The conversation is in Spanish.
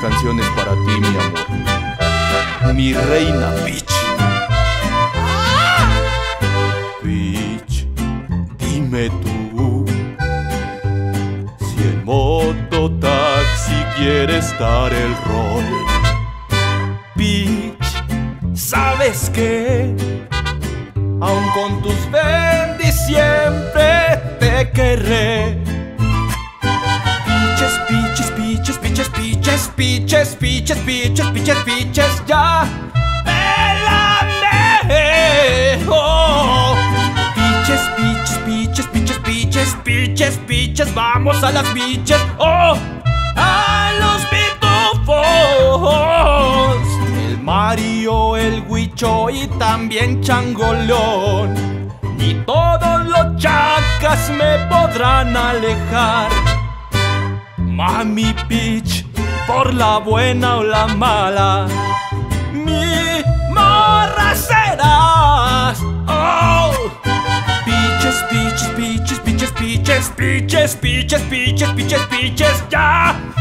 canción es para ti, mi amor. Mi reina Peach. Peach, dime tú si el mototaxi quieres dar el rol. Peach, ¿sabes qué? Aun con tus bendis siempre te querré. Peaches, peaches, peaches, peaches, peaches, peaches, peaches, peaches, peaches, ya te la dejo. Peaches, peaches, peaches, peaches, peaches, peaches, peaches, vamos a las peaches, oh, a los pitufos. El Mario, el Huicho y también Changolón, ni todos los chacas me podrán alejar. Mami Peach, por la buena o la mala, mi morra serás. Oh. Peaches, peaches, peaches, peaches, peaches, peaches, peaches, peaches, peaches, peaches, ya.